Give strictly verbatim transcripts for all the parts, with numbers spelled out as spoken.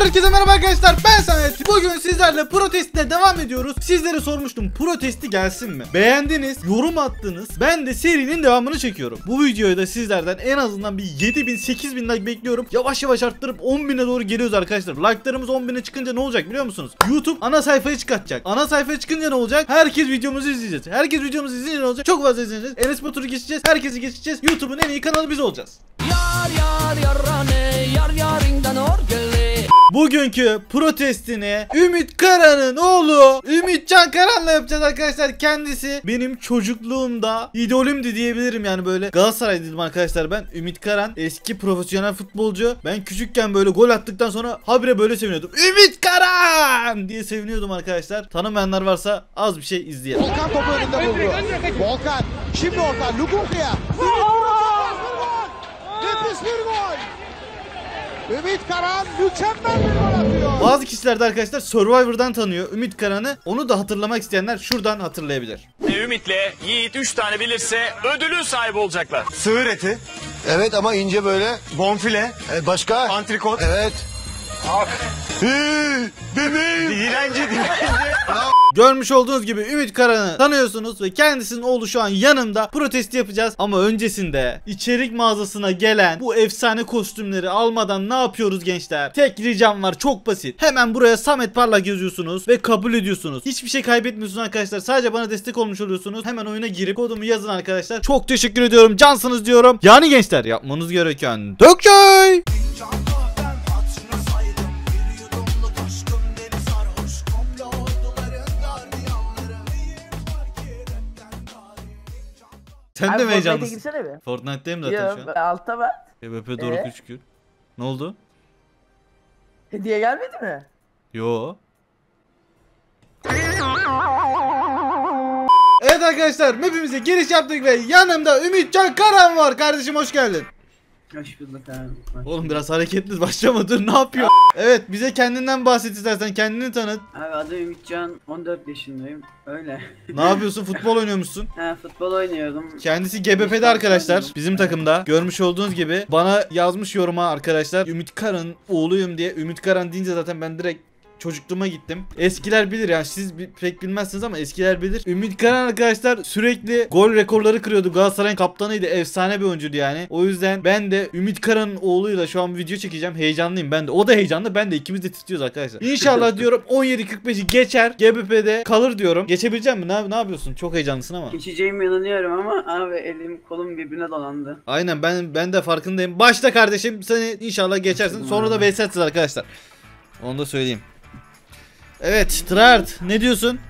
Herkese merhaba arkadaşlar, ben Samet. Bugün sizlerle pro testine devam ediyoruz. Sizlere sormuştum, pro testi gelsin mi? Beğendiniz, yorum attınız. Ben de serinin devamını çekiyorum. Bu videoyu da sizlerden en azından bir yedi bin sekiz bin like bekliyorum. Yavaş yavaş arttırıp on bine doğru geliyoruz arkadaşlar. Like'larımız on bine çıkınca ne olacak biliyor musunuz? YouTube ana sayfaya çıkartacak. Ana sayfaya çıkınca ne olacak? Herkes videomuzu izleyecek. Herkes videomuzu izleyince ne olacak? Çok fazla izleyeceğiz. Enes Batur'u geçeceğiz. Herkesi geçeceğiz. YouTube'un en iyi kanalı biz olacağız. Yar yar yarane, yar yarından orgeli. Bugünkü protestini Ümit Karan'ın oğlu Ümit Can Karan'la yapacağız arkadaşlar. Kendisi benim çocukluğumda idolümdü diyebilirim, yani böyle Galatasaray dedim arkadaşlar ben. Ümit Karan eski profesyonel futbolcu. Ben küçükken böyle gol attıktan sonra habire böyle seviniyordum. Ümit Karan diye seviniyordum arkadaşlar. Tanımayanlar varsa az bir şey izleyelim. Volkan topu önünde buldu. Volkan şimdi Volkan Lukunku'ya. Nefis bir gol. Ümit Karan mükemmel bir gol atıyor. Bazı kişiler de arkadaşlar Survivor'dan tanıyor Ümit Karan'ı. Onu da hatırlamak isteyenler şuradan hatırlayabilir. Ümit'le Yiğit üç tane bilirse ödülün sahibi olacaklar. Sığır eti. Evet ama ince böyle. Bonfile. Ee, başka? Antrikot. Evet. Ah. Hıı. Bebeğim. Dilenci dilenci. Görmüş olduğunuz gibi Ümit Karan'ı tanıyorsunuz ve kendisinin oğlu şu an yanımda. Protesti yapacağız ama öncesinde içerik mağazasına gelen bu efsane kostümleri almadan ne yapıyoruz gençler? Tek ricam var, çok basit. Hemen buraya Samet Parlak yazıyorsunuz ve kabul ediyorsunuz. Hiçbir şey kaybetmiyorsunuz arkadaşlar. Sadece bana destek olmuş oluyorsunuz. Hemen oyuna girip kodumu yazın arkadaşlar. Çok teşekkür ediyorum. Cansınız diyorum. Yani gençler yapmanız gereken Dökçey. Sen de mi heyecanlısın? Fortnite'deyim zaten yo, şu an. Altta var. G B P doğru ee? üç gün. Ne oldu? Hediye gelmedi mi? Yo. Evet arkadaşlar, map'imize giriş yaptık ve yanımda Ümit Can Karan var. Kardeşim hoş geldin. Hoş bulduk abi. Oğlum biraz hareketli başlamadın, ne yapıyor? Evet, bize kendinden bahset istersen, kendini tanıt. Abi adım Ümit Can, on dört yaşındayım. Öyle. Ne yapıyorsun? Futbol oynuyormuşsun. He, futbol oynuyorum. Kendisi G B P'de arkadaşlar. Bizim takımda. Görmüş olduğunuz gibi bana yazmış yoruma arkadaşlar. Ümit Karan oğluyum diye. Ümit Karan deyince zaten ben direkt çocukluğuma gittim. Eskiler bilir yani, siz pek bilmezsiniz ama eskiler bilir. Ümit Karan arkadaşlar sürekli gol rekorları kırıyordu. Galatasaray'ın kaptanıydı. Efsane bir oyuncuydu yani. O yüzden ben de Ümit Karan'ın oğluyla şu an bir video çekeceğim. Heyecanlıyım ben de. O da heyecanlı. Ben de ikimiz de titriyoruz arkadaşlar. İnşallah diyorum on yedi kırk beşi geçer. G B P'de kalır diyorum. Geçebilecek misin? Ne, ne yapıyorsun? Çok heyecanlısın ama. Geçeceğim inanıyorum ama abi elim kolum birbirine dolandı. Aynen, ben ben de farkındayım. Başla kardeşim. Seni inşallah geçersin. Sonra da V S'siz arkadaşlar. Onu da söyleyeyim. Evet Trard, ne diyorsun?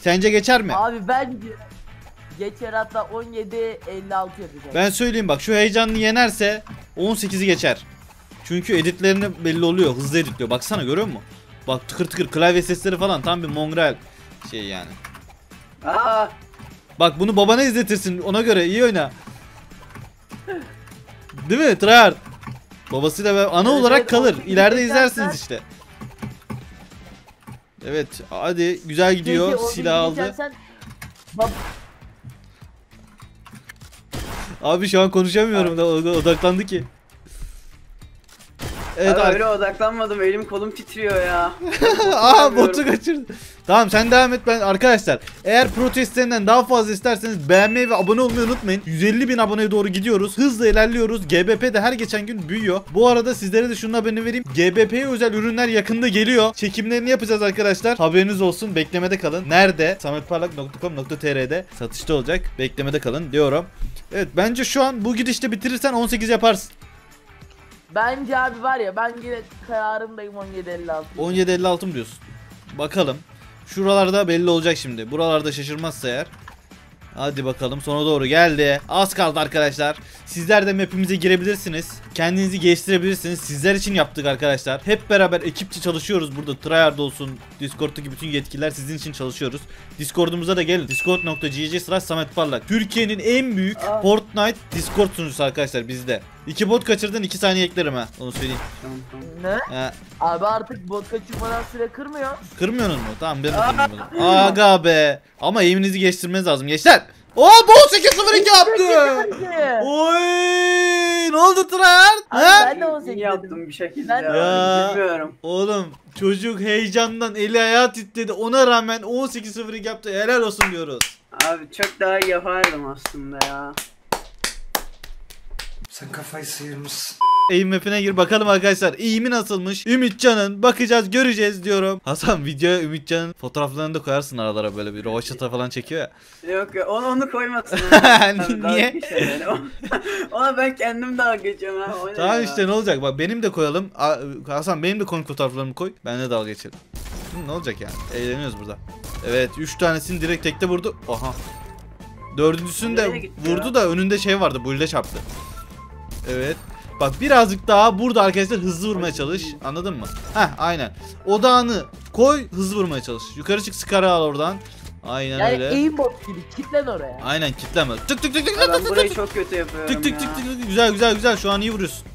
Sence geçer mi? Abi ben geçer, hatta on yedi elli altı yapacak. Ben söyleyeyim bak, şu heyecanını yenerse on sekizi geçer. Çünkü editlerini belli oluyor, hızlı editliyor. Baksana, görüyor musun? Bak tıkır tıkır klavye sesleri falan, tam bir mongrel şey yani. Aa! Bak bunu babana izletirsin, ona göre iyi oyna. Değil mi Trard? Babasıyla ve ana evet, olarak evet, kalır. İleride izlersiniz işte. Evet hadi, güzel gidiyor. Silah aldı. Sen... Abi şu an konuşamıyorum da, odaklandı ki. Evet abi, öyle odaklanmadım, elim kolum titriyor ya. Aa, botu kaçırdı. Tamam sen devam et. Ben arkadaşlar eğer protestlerinden daha fazla isterseniz beğenmeyi ve abone olmayı unutmayın. yüz elli bin aboneye doğru gidiyoruz. Hızla ilerliyoruz. G B P de her geçen gün büyüyor. Bu arada sizlere de şunun haberini vereyim. G B P'ye özel ürünler yakında geliyor. Çekimlerini yapacağız arkadaşlar. Haberiniz olsun. Beklemede kalın. Nerede? samet parlak nokta com nokta tr'de satışta olacak. Beklemede kalın diyorum. Evet bence şu an bu gidişte bitirirsen on sekiz yaparsın. Bence abi var ya, ben yine kararımdayım on yedi elli altı. on yedi elli altı mı diyorsun? Bakalım. Şuralarda belli olacak şimdi. Buralarda şaşırmazsa eğer. Hadi bakalım, sona doğru geldi. Az kaldı arkadaşlar. Sizler de map'imize girebilirsiniz. Kendinizi geliştirebilirsiniz. Sizler için yaptık arkadaşlar. Hep beraber ekipçe çalışıyoruz burada. Tryhard olsun, Discord'daki bütün yetkililer sizin için çalışıyoruz. Discord'umuza da gelin. discord nokta gg slash samet parlak. Türkiye'nin en büyük Aa. Fortnite Discord sunucusu arkadaşlar bizde. İki bot kaçırdın, iki saniye eklerim ha. Onu söyleyeyim. Ne? Ha. Abi artık bot kaçırmadan süre kırmıyor. Kırmıyorsun mu? Tamam ben. Aa. Aga be. Ama eğiminizi geliştirmeniz lazım gençler. Aa bol sekiz sıfır iki yaptı. Oy! Ne oldu Trend? Ben de on sekiz yaptım bir şekilde. Ya, bilmiyorum. Oğlum çocuk heyecandan eli ayağı titredi. Ona rağmen on sekiz sıfır iki yaptı. Helal olsun diyoruz. Abi çok daha iyi yapardım aslında ya. Sen kafayı sıyırmışsın. Eğim map'ine gir bakalım arkadaşlar. Eğimi nasılmış? Ümit Can'ın bakacağız, göreceğiz diyorum. Hasan videoya Ümit Can'ın fotoğraflarını da koyarsın aralara, böyle bir rovaşata falan çekiyor ya. Yok ya, onu onu koymasın. Niye? Ona ben kendim daha geçiyorum ha. Tamam ya. İşte ne olacak? Bak benim de koyalım. Hasan benim de konuk fotoğraflarımı koy. Ben de dalga geçelim. Ne olacak yani? Eğleniyoruz burada. Evet, üç tanesini direkt tekte vurdu. Aha. Dördüncüsünü de vurdu ya? Da önünde şey vardı. Bulde çarptı. Evet. Bak birazcık daha burada arkadaşlar hızlı vurmaya çalış. Anladın mı? Heh aynen. Odağını koy, hızlı vurmaya çalış. Yukarı çık, skara al oradan. Aynen yani öyle. Yani aimbot gibi kitlen oraya. Aynen kitlenme. Tık tık tık tık. Ben burayı çok kötü yapıyorum. Tık tık tık tık. Güzel güzel güzel, şu an iyi vuruyorsun.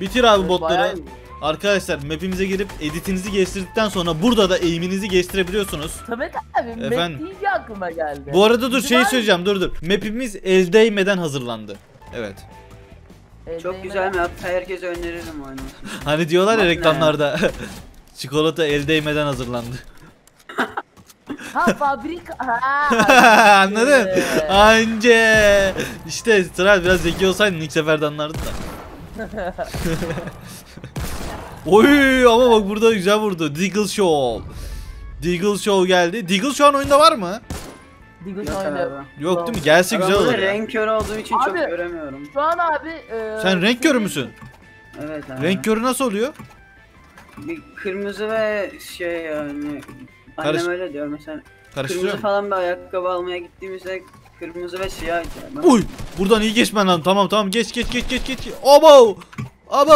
Bitir abi evet, botları. Arkadaşlar map'imize girip editinizi geliştirdikten sonra burada da aim'inizi geliştirebiliyorsunuz. Samet abi map deyince aklıma geldi. Bu arada dur şey söyleyeceğim, dur dur. Map'imiz el değmeden hazırlandı. Evet. Çok güzel mi? Herkese öneririm oyunu. Hani diyorlar ya reklamlarda. Çikolata el değmeden hazırlandı. Ha fabrika. Anladın? Anca. İşte Tral biraz zeki olsaydın ilk seferde anlardın da. Oy ama bak burada güzel vurdu. Deagle Show. Deagle Show geldi. Deagle şu an oyunda var mı? Yok, Yok değil mi? Gelse güzel olur. Ben renk körü olduğum için abi, çok göremiyorum. Şu an abi... E, sen renk körü müsün? Evet abi. Renk körü nasıl oluyor? Bir kırmızı ve şey yani... Karış... Annem öyle diyor mesela. Kırmızı falan bir ayakkabı almaya gittiğimizde kırmızı ve siyah. Yani. Uy! Buradan iyi geçmen lazım. Tamam tamam geç geç geç geç geç. Abo! Abo!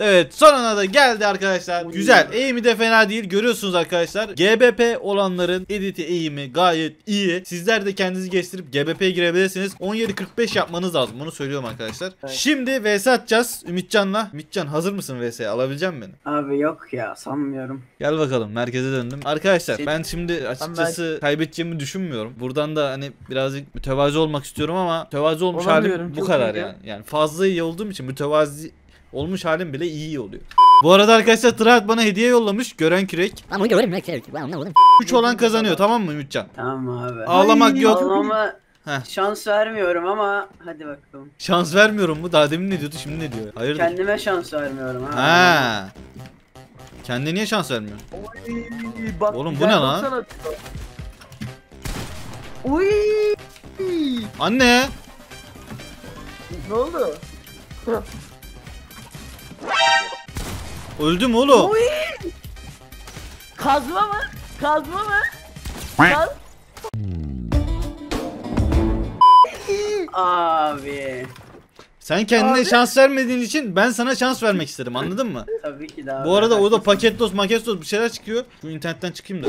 Evet sonuna da geldi arkadaşlar. Oy. Güzel. Eğimi de fena değil. Görüyorsunuz arkadaşlar. G B P olanların editi eğimi gayet iyi. Sizler de kendinizi geliştirip G B P'ye girebilirsiniz. on yedi kırk beş yapmanız lazım. Bunu söylüyorum arkadaşlar. Evet. Şimdi V S atacağız Ümitcan'la. Ümitcan hazır mısın V S'ye? Alabilecek misin beni? Abi yok ya, sanmıyorum. Gel bakalım, merkeze döndüm. Arkadaşlar şey... ben şimdi açıkçası ben... kaybedeceğimi düşünmüyorum. Buradan da hani birazcık mütevazi olmak istiyorum ama mütevazi olmuş halim bu kadar yani. Yani fazla iyi olduğum için mütevazi olmuş halim bile iyi oluyor. Bu arada arkadaşlar Tırhat bana hediye yollamış. Gören kürek. üç olan kazanıyor, tamam mı Ümitcan? Tamam abi. Ağlamak Ay, yok. Ağlama. Heh. Şans vermiyorum ama hadi bakalım. Şans vermiyorum mu? Daha demin ne diyordu, şimdi ne diyor? Hayırdır? Kendime şans vermiyorum ha. Ha. Kendine niye şans vermiyorsun? Oy, oğlum bu ne lan? Oy. Anne. Ne oldu? Öldüm oğlum. Oy! Kazma mı? Kazma mı? Kaz... Abi. Sen kendine abi şans vermediğin için ben sana şans vermek istedim, anladın mı? Tabii ki de abi. Bu arada orada paketos makestos bir şeyler çıkıyor. Şu internetten çıkayım da.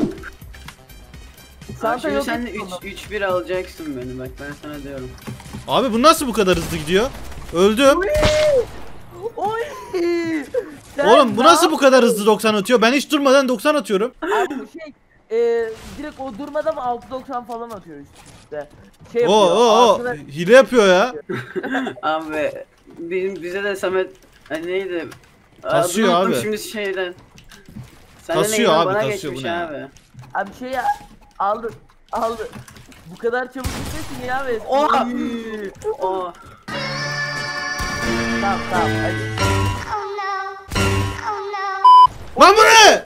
Aa, şimdi sen üç bir alacaksın beni, bak ben sana diyorum. Abi bu nasıl bu kadar hızlı gidiyor? Öldüm. Oy! Oy! Sen oğlum bu nasıl bu kadar hızlı doksan atıyor? Ben hiç durmadan doksan atıyorum. Abi şey e, direkt o durmadan altı doksan falan atıyor işte. Şey yapıyor, o, o, altına... hile yapıyor ya. Abi bizim bize de Samet hani neydi? Kasıyor abi. Unuttum şimdi şeyden. Sen kasıyor abi, kasıyor bu ne? Abi. Abi şey aldı aldı. Bu kadar çabuk gitmesin ya be. Oha. Oha. Tamam tamam hadi. Lan bu ne?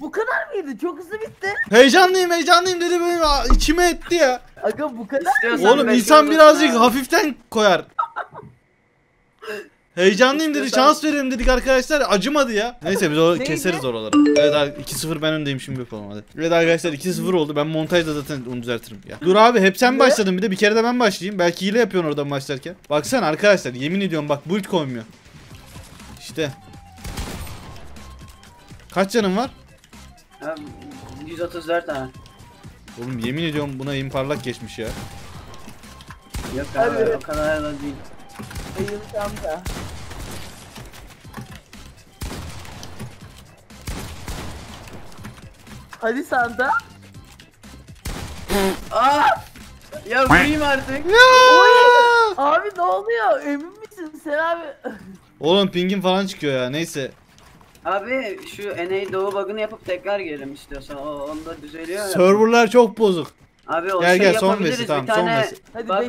Bu kadar mıydı? Çok hızlı bitti. Heyecanlıyım heyecanlıyım dedi, benim içime etti ya. Aga bu kadar İstiyorsan oğlum insan birazcık ha. hafiften koyar. Heyecanlıyım dedi, şans verelim dedik arkadaşlar, acımadı ya. Neyse biz o keseriz oraları. Evet iki sıfır ben öndeyim, şimdi yapalım hadi. Evet arkadaşlar iki sıfır oldu, ben montajda zaten onu düzeltirim ya. Dur abi hep sen başladın, bir de bir kere de ben başlayayım. Belki hile yapıyorsun oradan başlarken. Baksana arkadaşlar yemin ediyorum bak build koymuyor. İşte. Kaç canım var? yüz otuz dört tane. Oğlum yemin ediyorum buna Ümit Parlak geçmiş ya. Yok abi, abi o kadar da değil. Ayılacağım da. Hadi sanda. Aa! Ya vurayım artık. Abi ne oluyor? Emin misin sen abi? Oğlum pingin falan çıkıyor ya, neyse. Abi şu N A doğu bug'ını yapıp tekrar gelelim istiyorsan. O onda düzeliyor. Serverlar çok bozuk. Abi o gel, şey gel, yapabiliriz son tamam, bir tane son bug var. Tamam,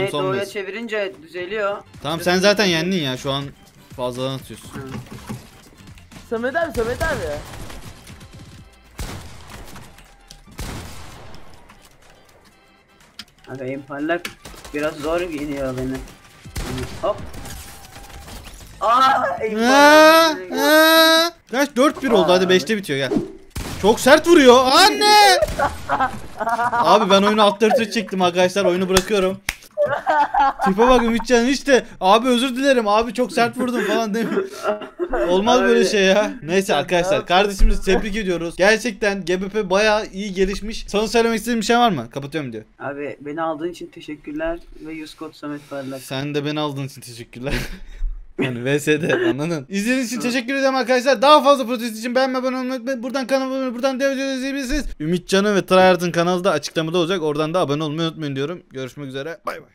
N A doğuya besi çevirince düzeliyor. Tamam sen zaten yendin ya, şu an fazladan atıyorsun. Hı. Samet abi, Samet abi. Abi parlak biraz zor geliyor beni. Hop. Aa, aa, kaç? dört bir oldu, hadi beşte bitiyor gel. Çok sert vuruyor anne. Abi ben oyunu altı dörde çektim arkadaşlar, oyunu bırakıyorum. Tipe bak Ümitcan işte. Abi özür dilerim abi, çok sert vurdum falan demiyor. Olmaz böyle şey ya. Neyse arkadaşlar, kardeşimizi tebrik ediyoruz. Gerçekten G B P bayağı iyi gelişmiş. Sana söylemek istediğin bir şey var mı? Kapatıyorum diyor. Abi beni aldığın için teşekkürler ve yüz kod Samet Parlak. Sen de beni aldığın için teşekkürler. Yani V S'de anladın. İzlediğiniz için teşekkür ederim arkadaşlar. Daha fazla protest için beğenme, abone olmayı unutmayın. Buradan kanalıma, buradan dev videoyu izleyebilirsiniz. Ümit Can'ın ve Tryhard'ın kanalı da açıklamada olacak. Oradan da abone olmayı unutmayın diyorum. Görüşmek üzere. Bay bay.